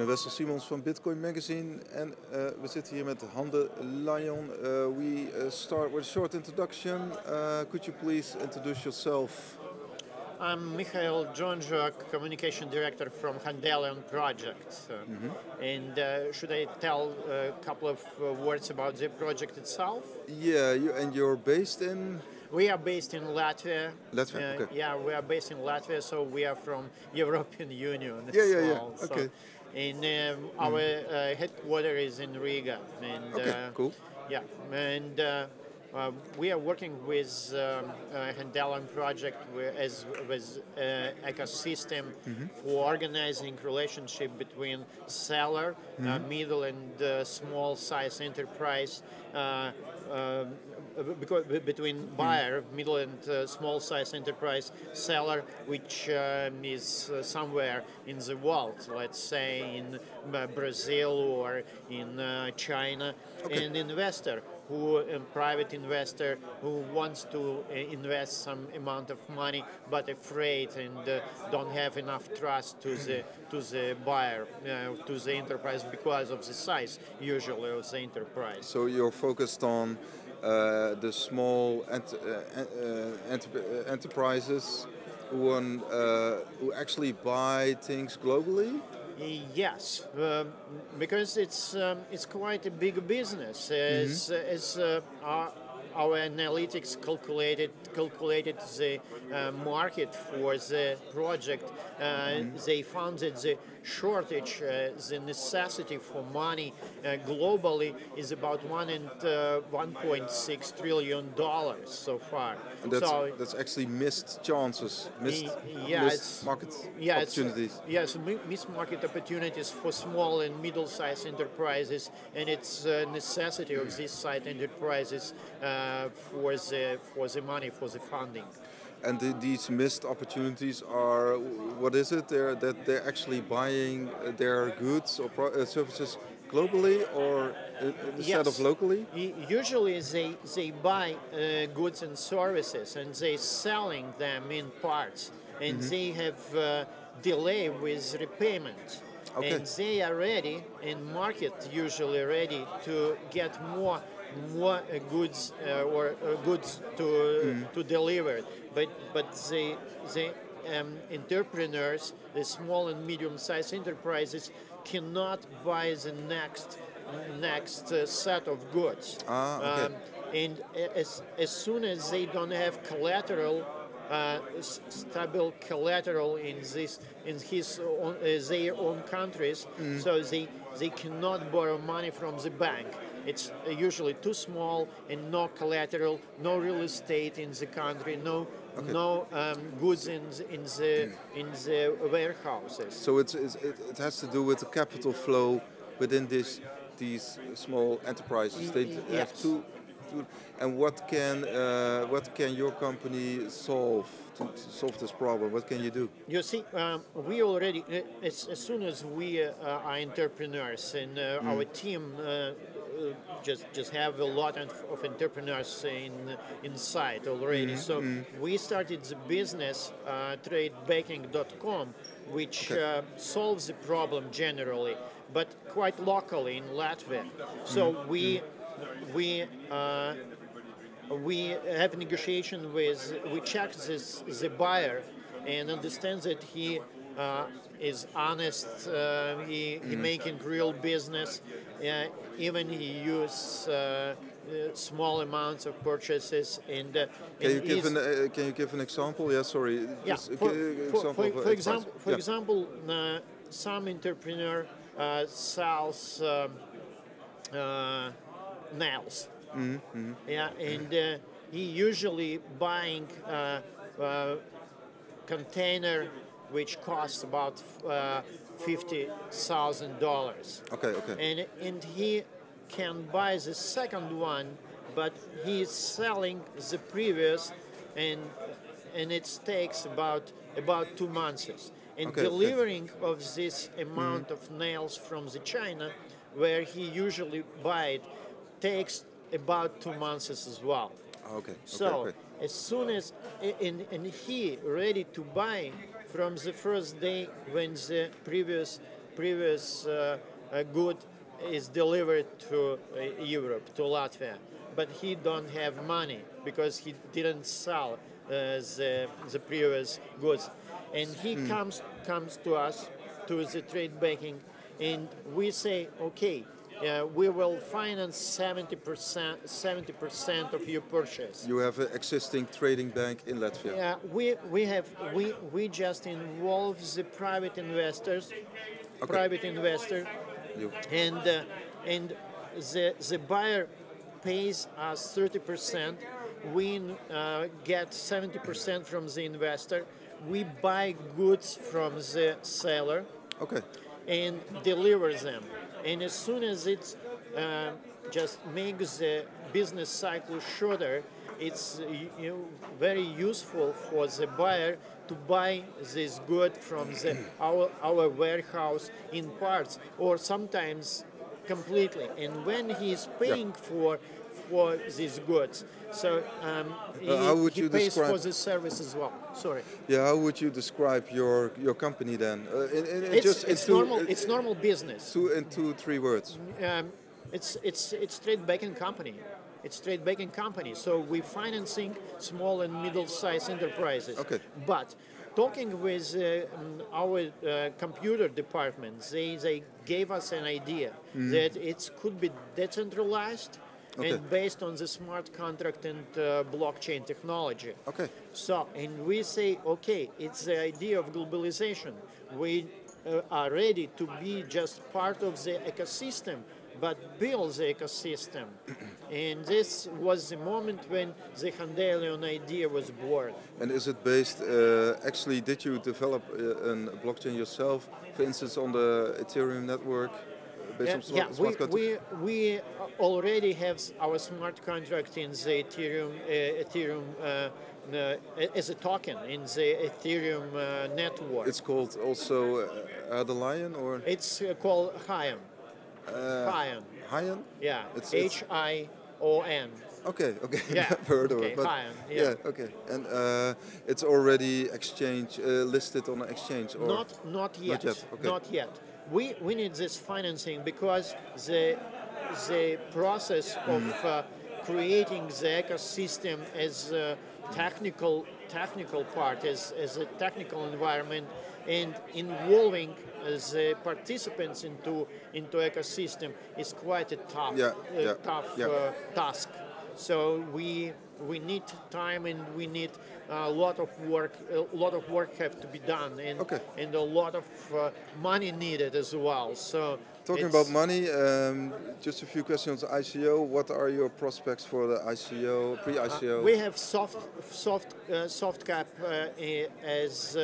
I'm Wessel Simons from Bitcoin Magazine, and we sit here with Handelion. We start with a short introduction. Could you please introduce yourself? I'm Michael Dzhondzhua, Communication Director from Handelion project. And should I tell a couple of words about the project itself? Yeah, you're based in? We are based in Latvia. Latvia, okay. Yeah, we are based in Latvia, so we are from European Union. Yeah, okay. And our headquarters is in Riga. And, okay, cool. Yeah, and... we are working with Handelion project with ecosystem for organizing relationship between seller, middle and small size enterprise, because between buyer, middle and small size enterprise, seller, which is somewhere in the world, let's say in Brazil or in China, and investor. Who a private investor who wants to invest some amount of money but afraid and don't have enough trust to the buyer, to the enterprise, because of the size usually of the enterprise. So you're focused on the small enterprises who actually buy things globally? Yes, because it's quite a big business. Our analytics calculated the market for the project. They found that the shortage, the necessity for money globally is about $1.6 trillion so far. And that's actually missed chances, missed market opportunities. Yes, missed market opportunities for small and middle-sized enterprises, and it's a necessity of these side enterprises for the money, for the funding. And these missed opportunities are, what is it? They're actually buying their goods or services globally, or instead of locally? Usually they buy goods and services and they're selling them in parts, and they have delay with repayment. And they are ready, and market usually ready to get more goods goods to to deliver, but the entrepreneurs, the small and medium-sized enterprises, cannot buy the next set of goods. And as soon as they don't have collateral, stable collateral in their own countries, so they cannot borrow money from the bank. It's usually too small and no collateral, no real estate in the country, no goods in the warehouses. So it has to do with the capital flow within these small enterprises. They have to. And what can your company solve to solve this problem? What can you do? You see, we already as soon as we are entrepreneurs, and our team just have a lot of entrepreneurs inside already. So we started the business tradebanking.com, which solves the problem generally, but quite locally in Latvia. So we have negotiation we check the buyer and understand that he is honest, he making real business, even he uses small amounts of purchases. And can you give an example? Yeah, sorry. Yeah, for example, some entrepreneur sells nails. He usually buying container which costs about $50,000. Okay. And he can buy the second one, but he is selling the previous, and it takes about 2 months. And delivering of this amount of nails from the China, where he usually buy it, takes about 2 months as well. So as soon as and he ready to buy from the first day when the previous previous good is delivered to Europe, to Latvia. But he don't have money because he didn't sell the previous goods. And he comes to us, to the trade banking, and we say, okay, we will finance 70% of your purchase. You have an existing trading bank in Latvia. Yeah, we just involve the private investors, okay. And the buyer pays us 30%. We get 70% from the investor. We buy goods from the seller. Okay. And deliver them. And as soon as it just makes the business cycle shorter, it's very useful for the buyer to buy this good from the, our warehouse in parts or sometimes completely. And when he's paying for these goods, so he pays for the service as well. Sorry. Yeah, how would you describe your company then? It's normal business. In two, three words. It's trade banking company. It's trade banking company. So we're financing small and middle-sized enterprises. Okay. But talking with our computer department, they gave us an idea that it could be decentralized. Okay. And based on the smart contract and blockchain technology. Okay. So, and we say, okay, it's the idea of globalization. We are ready to be just part of the ecosystem, but build the ecosystem. And this was the moment when the Handelion idea was born. And is it based, actually, did you develop a blockchain yourself, for instance, on the Ethereum network? Yeah, we already have our smart contract in the Ethereum, as a token in the Ethereum network. It's called also Handelion, or? It's called HION. HION. HION? Yeah, it's HION. Okay, okay, yeah. I've heard of it. But HION, yeah. Yeah, okay. And it's already listed on an exchange? Or not yet, not yet. We need this financing because the process of creating the ecosystem as a technical part, as a technical environment, and involving the participants into ecosystem is quite a tough task. So we need time, and we need a lot of work. A lot of work have to be done, and a lot of money needed as well. So talking about money, just a few questions. ICO. What are your prospects for the ICO, pre-ICO? We have soft cap as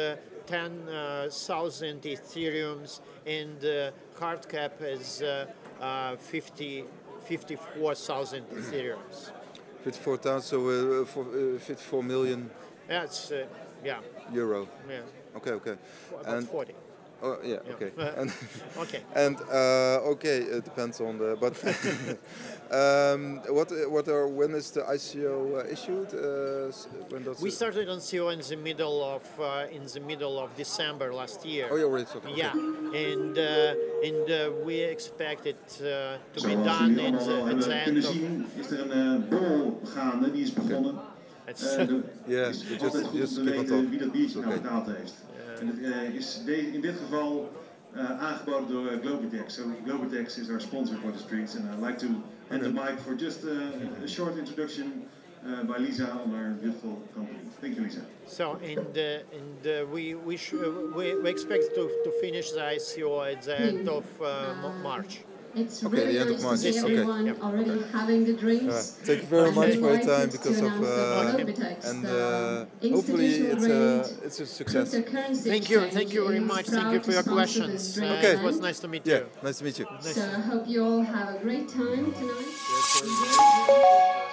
10,000 Ethereums, and hard cap as 54,000 Ethereums. 54,000, so 54 million. That's euro. Yeah. Okay. Okay. About and 40. Oh yeah. Okay. And okay. And okay. It depends on the. But when is the ICO issued? We started on ICO in the middle of December last year. Oh, you already started. Yeah. Okay. And we expect it to be done in the end of. Okay. Yeah. Just keep on talking. En het is in dit geval aangeboden door Globatex. So Globatex is our sponsor for the streets, and I'd like to hand the mic for just a short introduction by Lisa on our beautiful company. Thank you, Lisa. So, we expect to finish the ICO at the end of March. It's really nice to see everyone already having the dreams. Thank you very much for your time because of and hopefully it's a success. Thank you very much. Thank you for your questions. Okay, it was nice to meet you. Yeah, nice to meet you. So I hope you all have a great time tonight.